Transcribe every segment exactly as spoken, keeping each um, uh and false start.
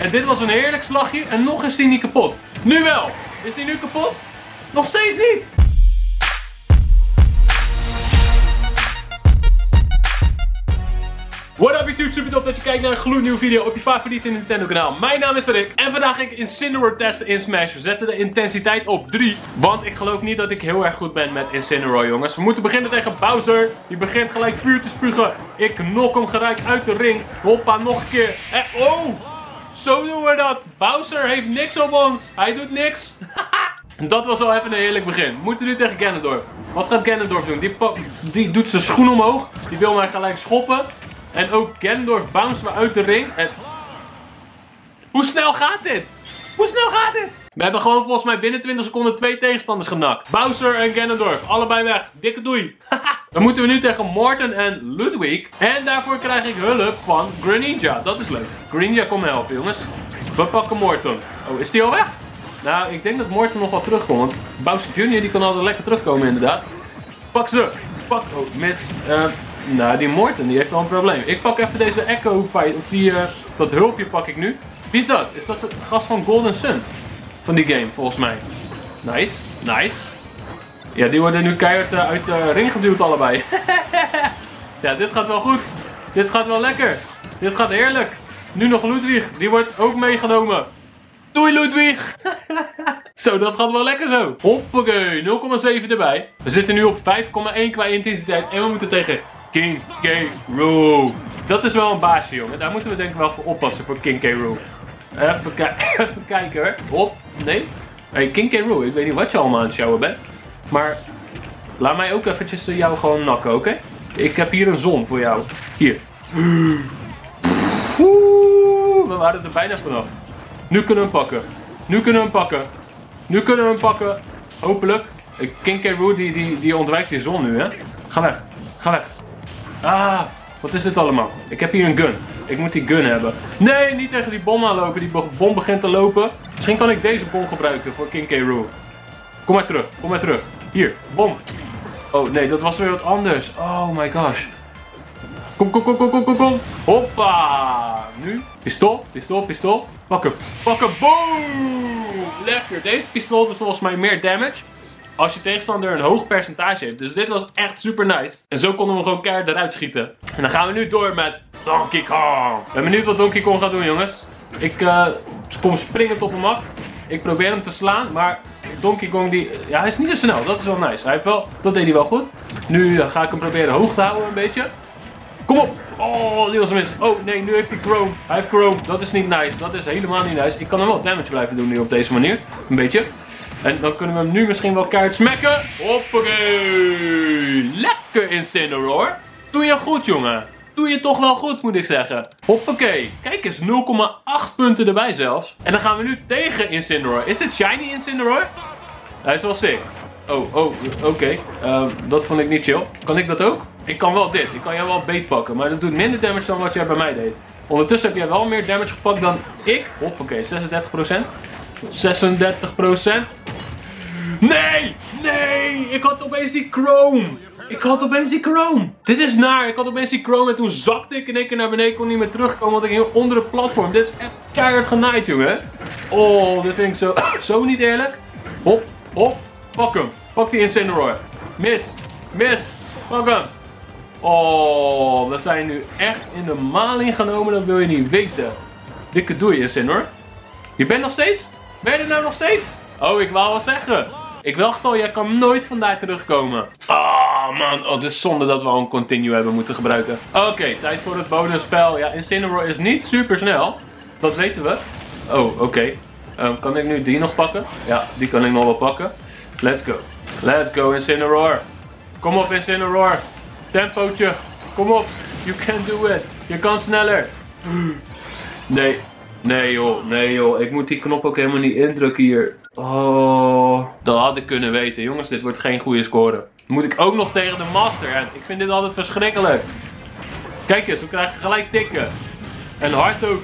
En dit was een heerlijk slagje en nog is die niet kapot. Nu wel! Is die nu kapot? Nog steeds niet! What up YouTube, super tof dat je kijkt naar een gloednieuwe video op je favoriete Nintendo kanaal. Mijn naam is Rick en vandaag ga ik Incineroar testen in Smash. We zetten de intensiteit op drie, want ik geloof niet dat ik heel erg goed ben met Incineroar, jongens. We moeten beginnen tegen Bowser, die begint gelijk vuur te spugen. Ik nok hem gelijk uit de ring. Hoppa, nog een keer. En oh, zo doen we dat. Bowser heeft niks op ons. Hij doet niks. Dat was al even een heerlijk begin. We moeten nu tegen Ganondorf. Wat gaat Ganondorf doen? Die, die doet zijn schoen omhoog. Die wil mij gelijk schoppen. En ook Ganondorf bounce me uit de ring. En... Hoe snel gaat dit? Hoe snel gaat dit? We hebben gewoon volgens mij binnen twintig seconden twee tegenstanders genakt. Bowser en Ganondorf. Allebei weg. Dikke doei. Dan moeten we nu tegen Morten en Ludwig. En daarvoor krijg ik hulp van Greninja. Dat is leuk. Greninja, kom helpen jongens. We pakken Morten. Oh, is die al weg? Nou, ik denk dat Morten nog wel terugkomt. Want Bowser junior die kan altijd lekker terugkomen inderdaad. Pak ze. Pak. Oh, mis. Uh... Nou, die Morten die heeft wel een probleem. Ik pak even deze Echo Fight, of die, uh, dat hulpje pak ik nu. Wie is dat? Is dat de gast van Golden Sun? Van die game, volgens mij. Nice, nice. Ja, die worden nu keihard uh, uit de uh, ring geduwd allebei. Ja, dit gaat wel goed. Dit gaat wel lekker. Dit gaat heerlijk. Nu nog Ludwig, die wordt ook meegenomen. Doei Ludwig! Zo, dat gaat wel lekker zo. Hoppakee, nul komma zeven erbij. We zitten nu op vijf komma één qua intensiteit en we moeten tegen... King K. Rool. Dat is wel een baasje, jongen. Daar moeten we denk ik wel voor oppassen voor King K. Rool. Even, even kijken hoor. Hop. Nee. Hey, King K. Rool. Ik weet niet wat je allemaal aan het sjouwen bent. Maar laat mij ook eventjes jou gewoon nakken, oké? Okay? Ik heb hier een zon voor jou. Hier. Oeh, we waren er bijna vanaf. Nu kunnen we hem pakken. Nu kunnen we hem pakken. Nu kunnen we hem pakken. Hopelijk. King K. Rool die, die, die ontwijkt die zon nu, hè? Ga weg. Ga weg. Ah, wat is dit allemaal? Ik heb hier een gun. Ik moet die gun hebben. Nee, niet tegen die bom aanlopen. Die bom begint te lopen. Misschien kan ik deze bom gebruiken voor King K. Rool. Kom maar terug, kom maar terug. Hier, bom. Oh nee, dat was weer wat anders. Oh my gosh. Kom, kom, kom, kom, kom, kom, kom. Hoppa. Nu, pistool, pistool, pistool. Pak hem, pak hem, boom. Lekker. Deze pistool doet volgens mij meer damage. Als je tegenstander een hoog percentage heeft. Dus dit was echt super nice. En zo konden we gewoon keihard eruit schieten. En dan gaan we nu door met Donkey Kong. Ik ben benieuwd wat Donkey Kong gaat doen, jongens. Ik uh, kom springend op hem af. Ik probeer hem te slaan. Maar Donkey Kong, die, ja, hij is niet zo snel. Dat is wel nice. Hij heeft wel, dat deed hij wel goed. Nu uh, ga ik hem proberen hoog te houden een beetje. Kom op. Oh, die was mis. Oh nee, nu heeft hij Chrome. Hij heeft Chrome. Dat is niet nice. Dat is helemaal niet nice. Ik kan hem wel damage blijven doen nu op deze manier. Een beetje. En dan kunnen we hem nu misschien wel keihard smacken. Hoppakee. Lekker Incineroar. Doe je goed, jongen. Doe je toch wel goed, moet ik zeggen. Hoppakee. Kijk eens, nul komma acht punten erbij zelfs. En dan gaan we nu tegen Incineroar. Is dit shiny Incineroar? Hij is wel sick. Oh, oh, oké. Okay. Uh, dat vond ik niet chill. Kan ik dat ook? Ik kan wel dit. Ik kan jou wel beet pakken. Maar dat doet minder damage dan wat jij bij mij deed. Ondertussen heb jij wel meer damage gepakt dan ik. Hoppakee, zesendertig procent. zesendertig procent. Nee! Nee! Ik had opeens die Chrome! Ik had opeens die Chrome! Dit is naar! Ik had opeens die Chrome en toen zakte ik in één keer naar beneden. Ik kon niet meer terugkomen, want ik ging onder het platform. Dit is echt keihard genaaid, jongen. Oh, dit vind ik zo, zo niet eerlijk. Hop, hop. Pak hem. Pak die Incineroar. Mis. Mis. Pak hem. Oh, we zijn nu echt in de maling genomen. Dat wil je niet weten. Dikke doei, Incineroar. Je bent nog steeds? Ben je er nou nog steeds? Oh, ik wou wel zeggen. Ik dacht al, jij kan nooit vandaar terugkomen. Ah, man. Oh, dit is zonde dat we al een continue hebben moeten gebruiken. Oké, okay, tijd voor het bonusspel. Ja, Incineroar is niet super snel. Dat weten we. Oh, oké. Okay. Um, kan ik nu die nog pakken? Ja, die kan ik nog wel pakken. Let's go. Let's go, Incineroar. Kom op, Incineroar. Tempootje. Kom op. You can do it. Je kan sneller. Nee. Nee joh, nee joh. Ik moet die knop ook helemaal niet indrukken hier. Oh, dat had ik kunnen weten. Jongens, dit wordt geen goede score. Moet ik ook nog tegen de Master Hand. Ik vind dit altijd verschrikkelijk. Kijk eens, we krijgen gelijk tikken. En hard ook.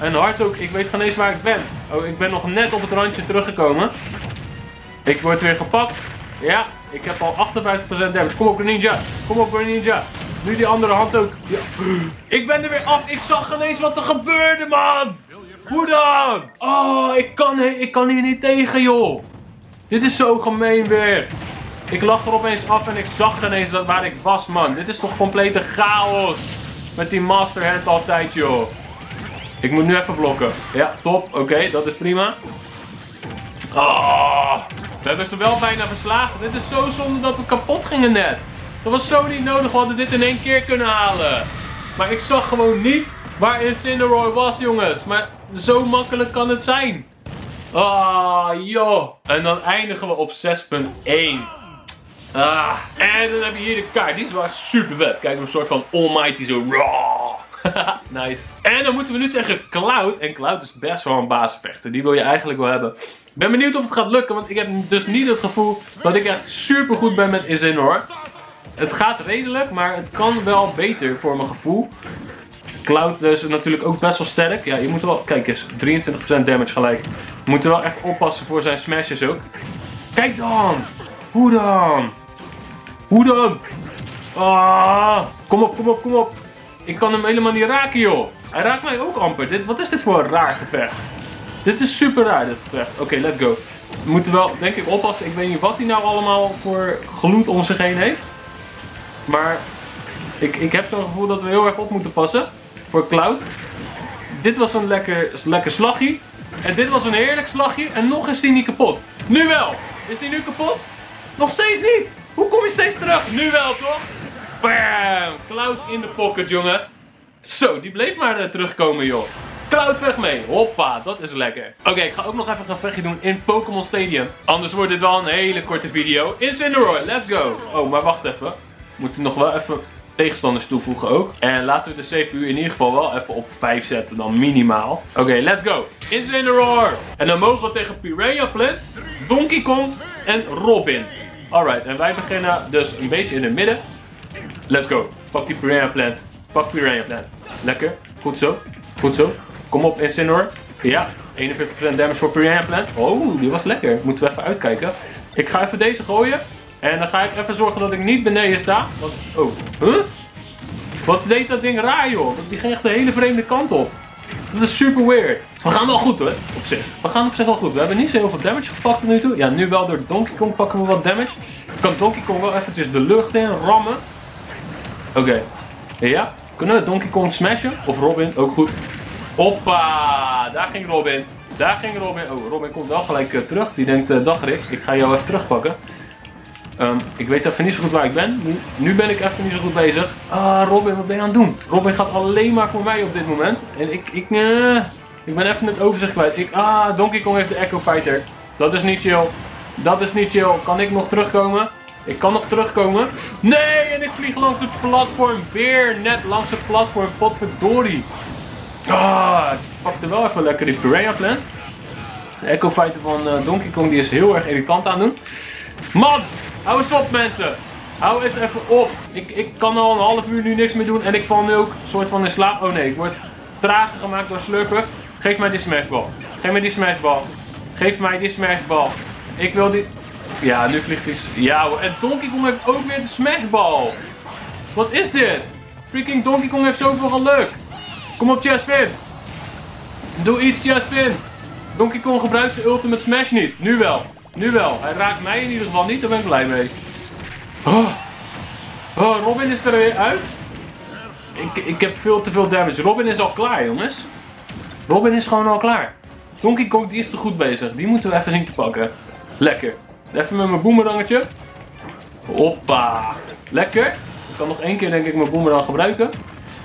En hard ook. Ik weet geen eens waar ik ben. Oh, ik ben nog net op het randje teruggekomen. Ik word weer gepakt. Ja, ik heb al achtenvijftig procent damage. Kom op Greninja. Kom op Greninja. Nu die andere hand ook. Ja. Ik ben er weer af. Ik zag ineens wat er gebeurde, man. Hoe dan? Oh, ik kan, ik kan hier niet tegen, joh. Dit is zo gemeen weer. Ik lag er opeens af en ik zag ineens dat waar ik was, man. Dit is toch complete chaos. Met die Master Hand altijd, joh. Ik moet nu even blokken. Ja, top. Oké, okay, dat is prima. Oh, we hebben ze wel bijna verslagen. Dit is zo zonde dat we kapot gingen net. Dat was zo niet nodig. We hadden dit in één keer kunnen halen. Maar ik zag gewoon niet waar Incineroar was, jongens. Maar zo makkelijk kan het zijn. Ah, joh. En dan eindigen we op zes punt één. Ah, en dan heb je hier de kaart. Die is wel echt super vet. Kijk, een soort van almighty zo. Raw. Nice. En dan moeten we nu tegen Cloud. En Cloud is best wel een baasvechter. Die wil je eigenlijk wel hebben. Ik ben benieuwd of het gaat lukken. Want ik heb dus niet het gevoel dat ik echt super goed ben met Incineroar. Het gaat redelijk, maar het kan wel beter voor mijn gevoel. Cloud is natuurlijk ook best wel sterk. Ja, je moet er wel... Kijk eens, drieëntwintig procent damage gelijk. Je moet er wel echt oppassen voor zijn smashes ook. Kijk dan. Hoe dan? Hoe dan? Ah, kom op, kom op, kom op. Ik kan hem helemaal niet raken, joh. Hij raakt mij ook amper. Dit, wat is dit voor een raar gevecht? Dit is super raar, dit gevecht. Oké, okay, let's go. We moeten wel, denk ik, oppassen. Ik weet niet wat hij nou allemaal voor gloed om zich heen heeft. Maar ik, ik heb zo'n gevoel dat we heel erg op moeten passen. Voor Cloud. Dit was een lekker, lekker slagje. En dit was een heerlijk slagje. En nog is hij niet kapot. Nu wel. Is hij nu kapot? Nog steeds niet. Hoe kom je steeds terug? Nu wel, toch? Bam! Cloud in de pocket, jongen. Zo, die bleef maar uh, terugkomen, joh. Cloud, weg mee. Hoppa, dat is lekker. Oké, okay, ik ga ook nog even een gevechtje doen in Pokémon Stadium. Anders wordt dit wel een hele korte video. Incineroar, let's go. Oh, maar wacht even. Moeten nog wel even tegenstanders toevoegen ook. En laten we de C P U in ieder geval wel even op vijf zetten, dan minimaal. Oké, okay, let's go. Incineroar. En dan mogen we tegen Piraaplet, Donkey Kong en Robin. Alright, en wij beginnen dus een beetje in het midden. Let's go. Pak die Piranhaplant. Pak Piranhaplant. Lekker. Goed zo. Goed zo. Kom op, Incineroar. Ja, eenenveertig procent damage voor Piranhaplant. Oh, die was lekker. Moeten we even uitkijken. Ik ga even deze gooien. En dan ga ik even zorgen dat ik niet beneden sta. Want, oh, huh? Wat deed dat ding raar, joh? Die ging echt de hele vreemde kant op. Dat is super weird. We gaan wel goed, hoor. Op zich. We gaan op zich wel goed. We hebben niet zo heel veel damage gepakt tot nu toe. Ja, nu wel door Donkey Kong pakken we wat damage. Kan Donkey Kong wel eventjes de lucht in rammen. Oké. Okay. Ja. Kunnen we Donkey Kong smashen? Of Robin, ook goed. Hoppa. Daar ging Robin. Daar ging Robin. Oh, Robin komt wel gelijk uh, terug. Die denkt, uh, dag Rick, ik ga jou even terugpakken. Um, ik weet even niet zo goed waar ik ben. Nu, nu ben ik even niet zo goed bezig. Ah, Robin, wat ben je aan het doen? Robin gaat alleen maar voor mij op dit moment. En ik... Ik, uh, ik ben even het overzicht kwijt. Ik, ah, Donkey Kong heeft de Echo Fighter. Dat is niet chill. Dat is niet chill. Kan ik nog terugkomen? Ik kan nog terugkomen. Nee, en ik vlieg langs het platform. Weer net langs het platform. Potverdorie. Ah, ik pakte wel even lekker die Piranhaplant. De Echo Fighter van uh, Donkey Kong die is heel erg irritant aan het doen. Man! Hou eens op, mensen! Hou eens even op! Ik, ik kan al een half uur nu niks meer doen en ik val nu ook een soort van in slaap. Oh nee, ik word trager gemaakt door slurpen. Geef mij die smashbal. Geef mij die smashbal. Geef mij die smashbal. Ik wil die... Ja, nu vliegt die... Ja hoor, en Donkey Kong heeft ook weer de smashbal! Wat is dit? Freaking Donkey Kong heeft zoveel geluk! Kom op, Chespin! Doe iets, Chespin! Donkey Kong gebruikt zijn ultimate smash niet. Nu wel. Nu wel. Hij raakt mij in ieder geval niet. Daar ben ik blij mee. Oh. Oh, Robin is er weer uit. Ik, ik heb veel te veel damage. Robin is al klaar, jongens. Robin is gewoon al klaar. Donkey Kong die is te goed bezig. Die moeten we even zien te pakken. Lekker. Even met mijn boemerangetje. Hoppa. Lekker. Ik kan nog één keer denk ik mijn boemerang gebruiken.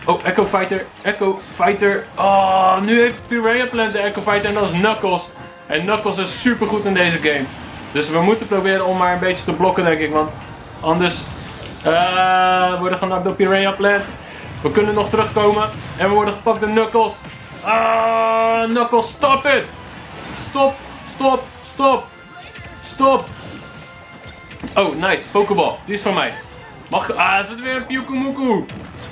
Oh, Echo Fighter. Echo Fighter. Oh, nu heeft Piranhaplant de Echo Fighter en dat is Knuckles. En Knuckles is super goed in deze game. Dus we moeten proberen om maar een beetje te blokken, denk ik. Want anders uh, worden genakt door Piranhaplant. We kunnen nog terugkomen. En we worden gepakt door Knuckles. Ah, Knuckles, stop it! Stop, stop, stop, stop. Oh, nice. Pokéball. Die is van mij. Mag ik... Ah, is het weer een Pyukumuku?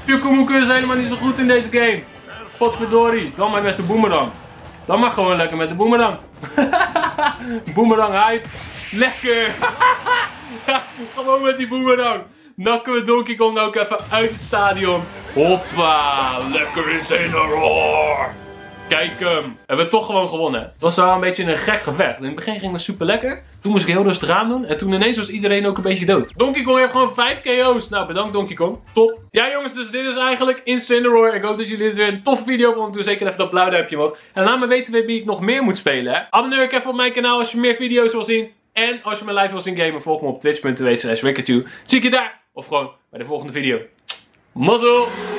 Pyukumuku is helemaal niet zo goed in deze game. Potverdorie. Dan maar met de boemerang. Dan maar gewoon lekker met de boemerang. Boemerang hype. Lekker. Ja, gewoon met die boemerang. Nakken we Donkey Kong ook even uit het stadion. Hoppa. Lekker Incineroar. Kijk hem. Um, hebben we toch gewoon gewonnen. Het was wel een beetje een gek gevecht. In het begin ging het super lekker. Toen moest ik heel rustig aan doen. En toen ineens was iedereen ook een beetje dood. Donkey Kong heeft gewoon vijf K O's. Nou, bedankt Donkey Kong. Top. Ja jongens, dus dit is eigenlijk Incineroar. Ik hoop dat jullie dit weer een toffe video vonden. Doe zeker even dat blauw duimpje omhoog. En laat me weten wie ik nog meer moet spelen. Hè? Abonneer je even op mijn kanaal als je meer video's wil zien. En als je me live wil zien gamen, volg me op twitch punt tv slash wicked two. Zie ik je daar. Of gewoon bij de volgende video. Mazzel!